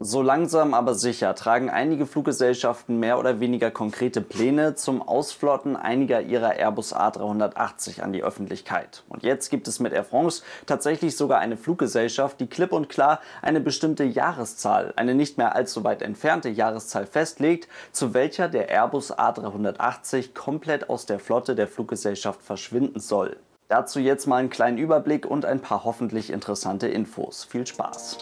So langsam aber sicher tragen einige Fluggesellschaften mehr oder weniger konkrete Pläne zum Ausflotten einiger ihrer Airbus A380 an die Öffentlichkeit. Und jetzt gibt es mit Air France tatsächlich sogar eine Fluggesellschaft, die klipp und klar eine bestimmte Jahreszahl, eine nicht mehr allzu weit entfernte Jahreszahl festlegt, zu welcher der Airbus A380 komplett aus der Flotte der Fluggesellschaft verschwinden soll. Dazu jetzt mal einen kleinen Überblick und ein paar hoffentlich interessante Infos. Viel Spaß!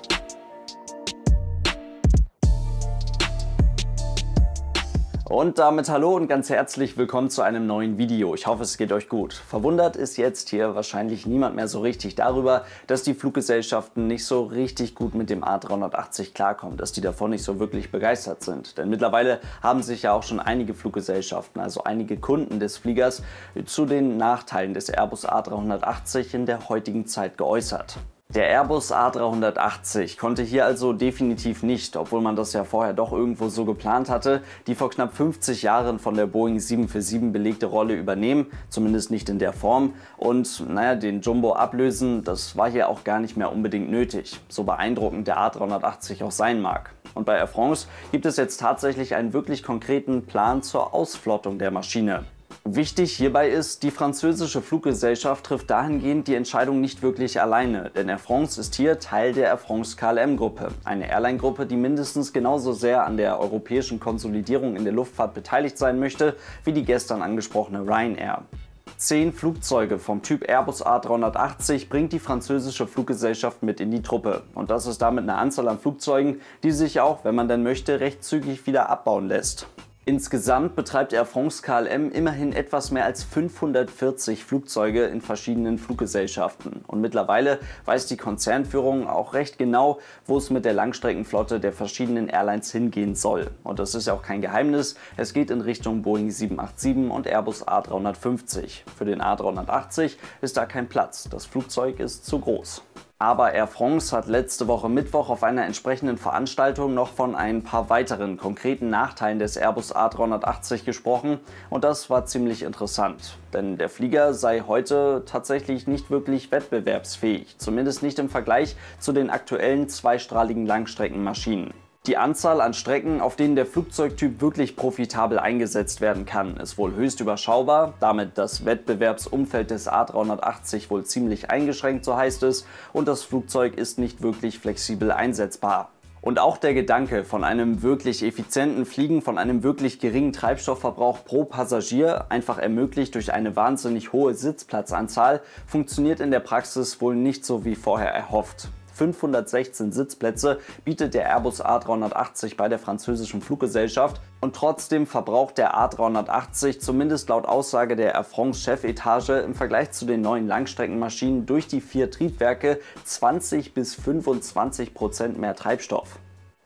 Und damit hallo und ganz herzlich willkommen zu einem neuen Video. Ich hoffe, es geht euch gut. Verwundert ist jetzt hier wahrscheinlich niemand mehr so richtig darüber, dass die Fluggesellschaften nicht so richtig gut mit dem A380 klarkommen, dass die davon nicht so wirklich begeistert sind. Denn mittlerweile haben sich ja auch schon einige Fluggesellschaften, also einige Kunden des Fliegers, zu den Nachteilen des Airbus A380 in der heutigen Zeit geäußert. Der Airbus A380 konnte hier also definitiv nicht, obwohl man das ja vorher doch irgendwo so geplant hatte, die vor knapp 50 Jahren von der Boeing 747 belegte Rolle übernehmen, zumindest nicht in der Form. Und naja, den Jumbo ablösen, das war hier auch gar nicht mehr unbedingt nötig, so beeindruckend der A380 auch sein mag. Und bei Air France gibt es jetzt tatsächlich einen wirklich konkreten Plan zur Ausflottung der Maschine. Wichtig hierbei ist, die französische Fluggesellschaft trifft dahingehend die Entscheidung nicht wirklich alleine, denn Air France ist hier Teil der Air France KLM-Gruppe, eine Airline-Gruppe, die mindestens genauso sehr an der europäischen Konsolidierung in der Luftfahrt beteiligt sein möchte, wie die gestern angesprochene Ryanair. 10 Flugzeuge vom Typ Airbus A380 bringt die französische Fluggesellschaft mit in die Truppe. Und das ist damit eine Anzahl an Flugzeugen, die sich auch, wenn man denn möchte, recht zügig wieder abbauen lässt. Insgesamt betreibt Air France KLM immerhin etwas mehr als 540 Flugzeuge in verschiedenen Fluggesellschaften. Und mittlerweile weiß die Konzernführung auch recht genau, wo es mit der Langstreckenflotte der verschiedenen Airlines hingehen soll. Und das ist ja auch kein Geheimnis, es geht in Richtung Boeing 787 und Airbus A350. Für den A380 ist da kein Platz, das Flugzeug ist zu groß. Aber Air France hat letzte Woche Mittwoch auf einer entsprechenden Veranstaltung noch von ein paar weiteren konkreten Nachteilen des Airbus A380 gesprochen und das war ziemlich interessant. Denn der Flieger sei heute tatsächlich nicht wirklich wettbewerbsfähig, zumindest nicht im Vergleich zu den aktuellen zweistrahligen Langstreckenmaschinen. Die Anzahl an Strecken, auf denen der Flugzeugtyp wirklich profitabel eingesetzt werden kann, ist wohl höchst überschaubar, damit das Wettbewerbsumfeld des A380 wohl ziemlich eingeschränkt, so heißt es, und das Flugzeug ist nicht wirklich flexibel einsetzbar. Und auch der Gedanke von einem wirklich effizienten Fliegen, von einem wirklich geringen Treibstoffverbrauch pro Passagier, einfach ermöglicht durch eine wahnsinnig hohe Sitzplatzanzahl, funktioniert in der Praxis wohl nicht so wie vorher erhofft. 516 Sitzplätze bietet der Airbus A380 bei der französischen Fluggesellschaft und trotzdem verbraucht der A380 zumindest laut Aussage der Air France-Chefetage im Vergleich zu den neuen Langstreckenmaschinen durch die 4 Triebwerke 20 bis 25% mehr Treibstoff.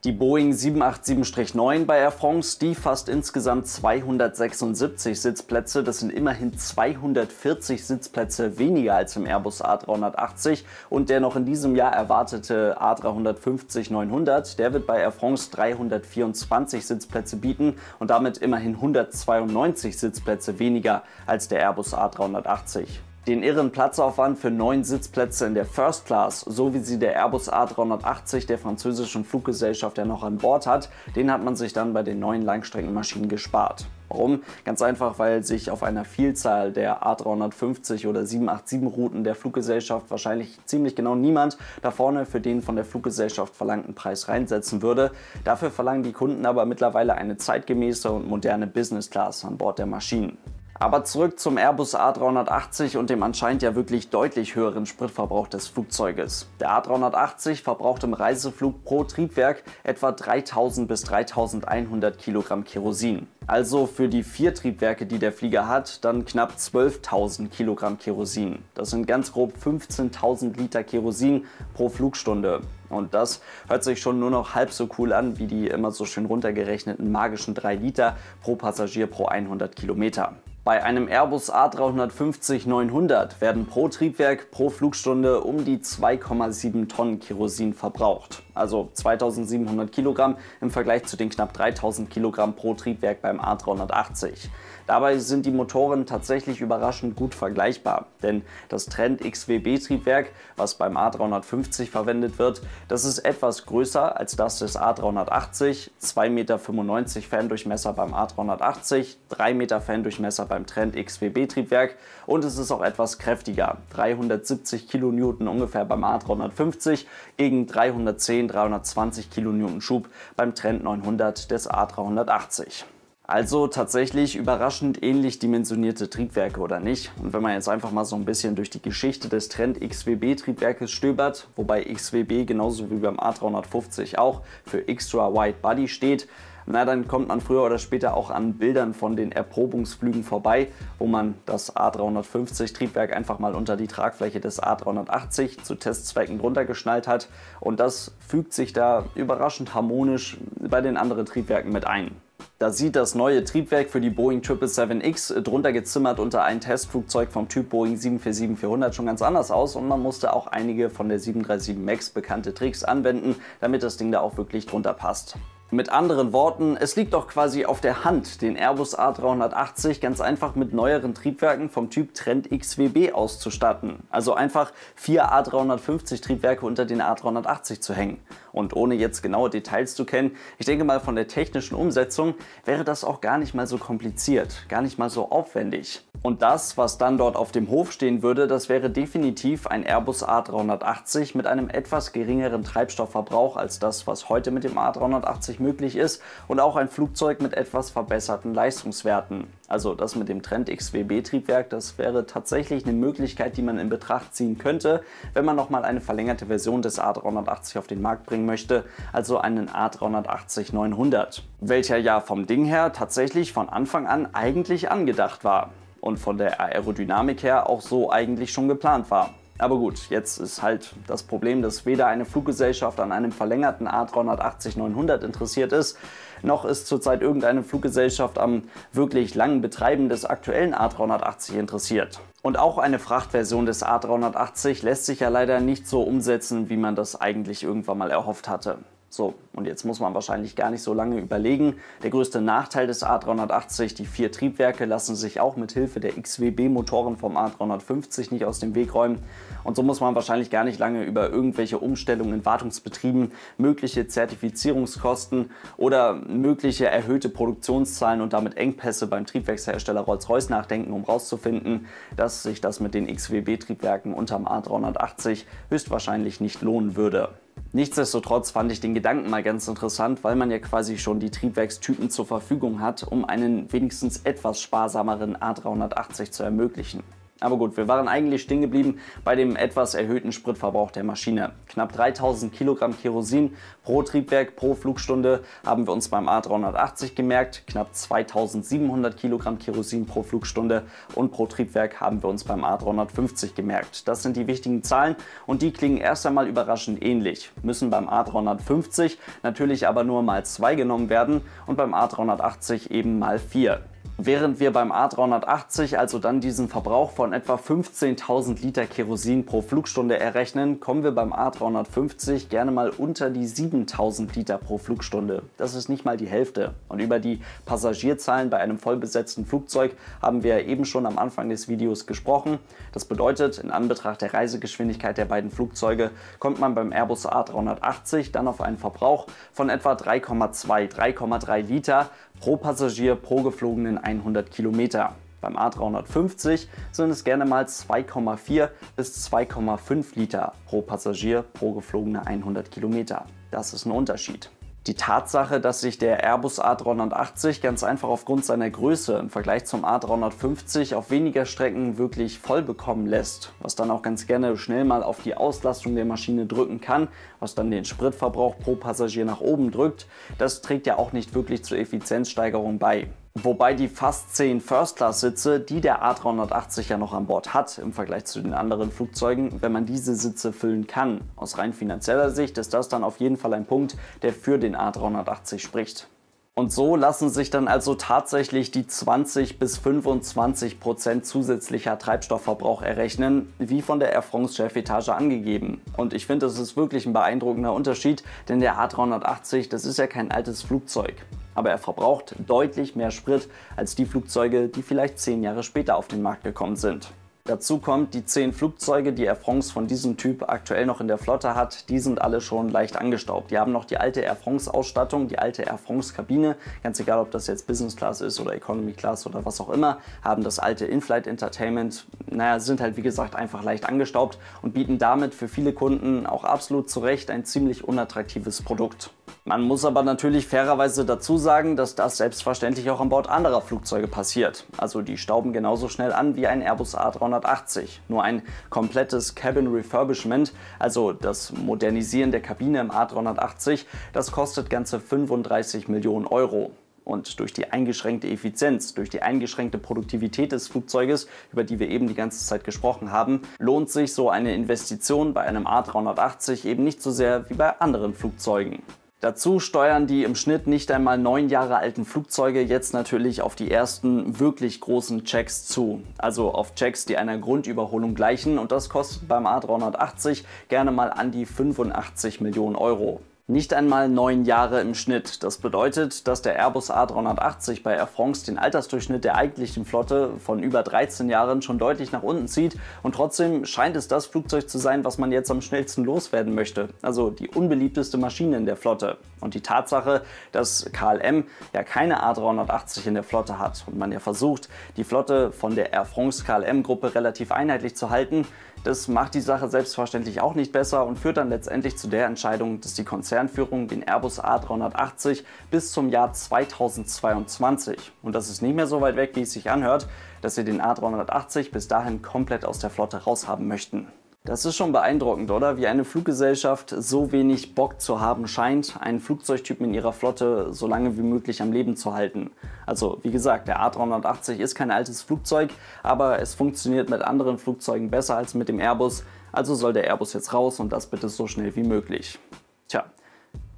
Die Boeing 787-9 bei Air France, die fasst insgesamt 276 Sitzplätze, das sind immerhin 240 Sitzplätze weniger als im Airbus A380 und der noch in diesem Jahr erwartete A350-900, der wird bei Air France 324 Sitzplätze bieten und damit immerhin 192 Sitzplätze weniger als der Airbus A380. Den irren Platzaufwand für 9 Sitzplätze in der First Class, so wie sie der Airbus A380 der französischen Fluggesellschaft ja noch an Bord hat, den hat man sich dann bei den neuen Langstreckenmaschinen gespart. Warum? Ganz einfach, weil sich auf einer Vielzahl der A350 oder 787 Routen der Fluggesellschaft wahrscheinlich ziemlich genau niemand da vorne für den von der Fluggesellschaft verlangten Preis reinsetzen würde. Dafür verlangen die Kunden aber mittlerweile eine zeitgemäße und moderne Business Class an Bord der Maschinen. Aber zurück zum Airbus A380 und dem anscheinend ja wirklich deutlich höheren Spritverbrauch des Flugzeuges. Der A380 verbraucht im Reiseflug pro Triebwerk etwa 3000 bis 3100 Kilogramm Kerosin. Also für die 4 Triebwerke, die der Flieger hat, dann knapp 12.000 Kilogramm Kerosin. Das sind ganz grob 15.000 Liter Kerosin pro Flugstunde. Und das hört sich schon nur noch halb so cool an, wie die immer so schön runtergerechneten magischen 3 Liter pro Passagier pro 100 Kilometer. Bei einem Airbus A350-900 werden pro Triebwerk pro Flugstunde um die 2,7 Tonnen Kerosin verbraucht. Also 2700 Kilogramm im Vergleich zu den knapp 3000 Kilogramm pro Triebwerk beim A380. Dabei sind die Motoren tatsächlich überraschend gut vergleichbar, denn das Trent XWB Triebwerk, was beim A350 verwendet wird, das ist etwas größer als das des A380, 2,95 Meter Fandurchmesser beim A380, 3 Meter Fandurchmesser beim Trent XWB Triebwerk und es ist auch etwas kräftiger, 370 kN ungefähr beim A350 gegen 310–320 kN Schub beim Trent 900 des A380. Also tatsächlich überraschend ähnlich dimensionierte Triebwerke, oder nicht? Und wenn man jetzt einfach mal so ein bisschen durch die Geschichte des Trent XWB Triebwerkes stöbert, wobei XWB genauso wie beim A350 auch für Extra Wide Body steht, na dann kommt man früher oder später auch an Bildern von den Erprobungsflügen vorbei, wo man das A350 Triebwerk einfach mal unter die Tragfläche des A380 zu Testzwecken runtergeschnallt hat und das fügt sich da überraschend harmonisch bei den anderen Triebwerken mit ein. Da sieht das neue Triebwerk für die Boeing 777X, drunter gezimmert unter ein Testflugzeug vom Typ Boeing 747-400, schon ganz anders aus und man musste auch einige von der 737 MAX bekannte Tricks anwenden, damit das Ding da auch wirklich drunter passt. Mit anderen Worten, es liegt doch quasi auf der Hand, den Airbus A380 ganz einfach mit neueren Triebwerken vom Typ Trent XWB auszustatten. Also einfach 4 A350 Triebwerke unter den A380 zu hängen. Und ohne jetzt genaue Details zu kennen, ich denke mal von der technischen Umsetzung wäre das auch gar nicht mal so kompliziert, gar nicht mal so aufwendig. Und das, was dann dort auf dem Hof stehen würde, das wäre definitiv ein Airbus A380 mit einem etwas geringeren Treibstoffverbrauch als das, was heute mit dem A380 möglich ist und auch ein Flugzeug mit etwas verbesserten Leistungswerten. Also das mit dem Trent XWB Triebwerk, das wäre tatsächlich eine Möglichkeit, die man in Betracht ziehen könnte, wenn man nochmal eine verlängerte Version des A380 auf den Markt bringen möchte, also einen A380-900, welcher ja vom Ding her tatsächlich von Anfang an eigentlich angedacht war und von der Aerodynamik her auch so eigentlich schon geplant war. Aber gut, jetzt ist halt das Problem, dass weder eine Fluggesellschaft an einem verlängerten A380-900 interessiert ist, noch ist zurzeit irgendeine Fluggesellschaft am wirklich langen Betreiben des aktuellen A380 interessiert. Und auch eine Frachtversion des A380 lässt sich ja leider nicht so umsetzen, wie man das eigentlich irgendwann mal erhofft hatte. So, und jetzt muss man wahrscheinlich gar nicht so lange überlegen. Der größte Nachteil des A380, die 4 Triebwerke lassen sich auch mit Hilfe der XWB-Motoren vom A350 nicht aus dem Weg räumen. Und so muss man wahrscheinlich gar nicht lange über irgendwelche Umstellungen in Wartungsbetrieben, mögliche Zertifizierungskosten oder mögliche erhöhte Produktionszahlen und damit Engpässe beim Triebwerkshersteller Rolls-Royce nachdenken, um herauszufinden, dass sich das mit den XWB-Triebwerken unterm A380 höchstwahrscheinlich nicht lohnen würde. Nichtsdestotrotz fand ich den Gedanken mal ganz interessant, weil man ja quasi schon die Triebwerkstypen zur Verfügung hat, um einen wenigstens etwas sparsameren A380 zu ermöglichen. Aber gut, wir waren eigentlich stehen geblieben bei dem etwas erhöhten Spritverbrauch der Maschine. Knapp 3000 Kilogramm Kerosin pro Triebwerk pro Flugstunde haben wir uns beim A380 gemerkt, knapp 2700 Kilogramm Kerosin pro Flugstunde und pro Triebwerk haben wir uns beim A350 gemerkt. Das sind die wichtigen Zahlen und die klingen erst einmal überraschend ähnlich, müssen beim A350 natürlich aber nur mal 2 genommen werden und beim A380 eben mal 4. Während wir beim A380 also dann diesen Verbrauch von etwa 15.000 Liter Kerosin pro Flugstunde errechnen, kommen wir beim A350 gerne mal unter die 7.000 Liter pro Flugstunde. Das ist nicht mal die Hälfte. Und über die Passagierzahlen bei einem vollbesetzten Flugzeug haben wir eben schon am Anfang des Videos gesprochen. Das bedeutet, in Anbetracht der Reisegeschwindigkeit der beiden Flugzeuge kommt man beim Airbus A380 dann auf einen Verbrauch von etwa 3,3 Liter pro Passagier pro geflogenen 100 Kilometer. Beim A350 sind es gerne mal 2,4 bis 2,5 Liter pro Passagier pro geflogene 100 Kilometer. Das ist ein Unterschied. Die Tatsache, dass sich der Airbus A380 ganz einfach aufgrund seiner Größe im Vergleich zum A350 auf weniger Strecken wirklich voll bekommen lässt, was dann auch ganz gerne schnell mal auf die Auslastung der Maschine drücken kann, was dann den Spritverbrauch pro Passagier nach oben drückt, das trägt ja auch nicht wirklich zur Effizienzsteigerung bei. Wobei die fast 10 First-Class-Sitze, die der A380 ja noch an Bord hat, im Vergleich zu den anderen Flugzeugen, wenn man diese Sitze füllen kann. Aus rein finanzieller Sicht ist das dann auf jeden Fall ein Punkt, der für den A380 spricht. Und so lassen sich dann also tatsächlich die 20 bis 25% zusätzlicher Treibstoffverbrauch errechnen, wie von der Air France-Chefetage angegeben. Und ich finde, das ist wirklich ein beeindruckender Unterschied, denn der A380, das ist ja kein altes Flugzeug. aber er verbraucht deutlich mehr Sprit als die Flugzeuge, die vielleicht 10 Jahre später auf den Markt gekommen sind. Dazu kommt, die 10 Flugzeuge, die Air France von diesem Typ aktuell noch in der Flotte hat, die sind alle schon leicht angestaubt. Die haben noch die alte Air France Ausstattung, die alte Air France Kabine, ganz egal ob das jetzt Business Class ist oder Economy Class oder was auch immer, haben das alte In-Flight Entertainment, naja, sind halt wie gesagt einfach leicht angestaubt und bieten damit für viele Kunden auch absolut zu Recht ein ziemlich unattraktives Produkt. Man muss aber natürlich fairerweise dazu sagen, dass das selbstverständlich auch an Bord anderer Flugzeuge passiert. Also die stauben genauso schnell an wie ein Airbus A380. Nur ein komplettes Cabin Refurbishment, also das Modernisieren der Kabine im A380, das kostet ganze 35 Millionen Euro. Und durch die eingeschränkte Effizienz, durch die eingeschränkte Produktivität des Flugzeuges, über die wir eben die ganze Zeit gesprochen haben, lohnt sich so eine Investition bei einem A380 eben nicht so sehr wie bei anderen Flugzeugen. Dazu steuern die im Schnitt nicht einmal 9 Jahre alten Flugzeuge jetzt natürlich auf die ersten wirklich großen Checks zu. Also auf Checks, die einer Grundüberholung gleichen, und das kostet beim A380 gerne mal an die 85 Millionen Euro. Nicht einmal 9 Jahre im Schnitt. Das bedeutet, dass der Airbus A380 bei Air France den Altersdurchschnitt der eigentlichen Flotte von über 13 Jahren schon deutlich nach unten zieht, und trotzdem scheint es das Flugzeug zu sein, was man jetzt am schnellsten loswerden möchte. Also die unbeliebteste Maschine in der Flotte. Und die Tatsache, dass KLM ja keine A380 in der Flotte hat und man ja versucht, die Flotte von der Air France KLM Gruppe relativ einheitlich zu halten, das macht die Sache selbstverständlich auch nicht besser und führt dann letztendlich zu der Entscheidung, dass die Konzernführung den Airbus A380 bis zum Jahr 2022, und das ist nicht mehr so weit weg, wie es sich anhört, dass sie den A380 bis dahin komplett aus der Flotte raushaben möchten. Das ist schon beeindruckend, oder? Wie eine Fluggesellschaft so wenig Bock zu haben scheint, einen Flugzeugtypen in ihrer Flotte so lange wie möglich am Leben zu halten. Also wie gesagt, der A380 ist kein altes Flugzeug, aber es funktioniert mit anderen Flugzeugen besser als mit dem Airbus, also soll der Airbus jetzt raus, und das bitte so schnell wie möglich. Tja,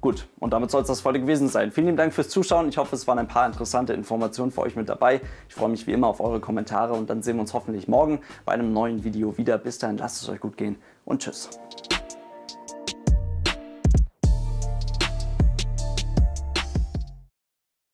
gut, und damit soll es das heute gewesen sein. Vielen lieben Dank fürs Zuschauen. Ich hoffe, es waren ein paar interessante Informationen für euch mit dabei. Ich freue mich wie immer auf eure Kommentare, und dann sehen wir uns hoffentlich morgen bei einem neuen Video wieder. Bis dahin, lasst es euch gut gehen und tschüss.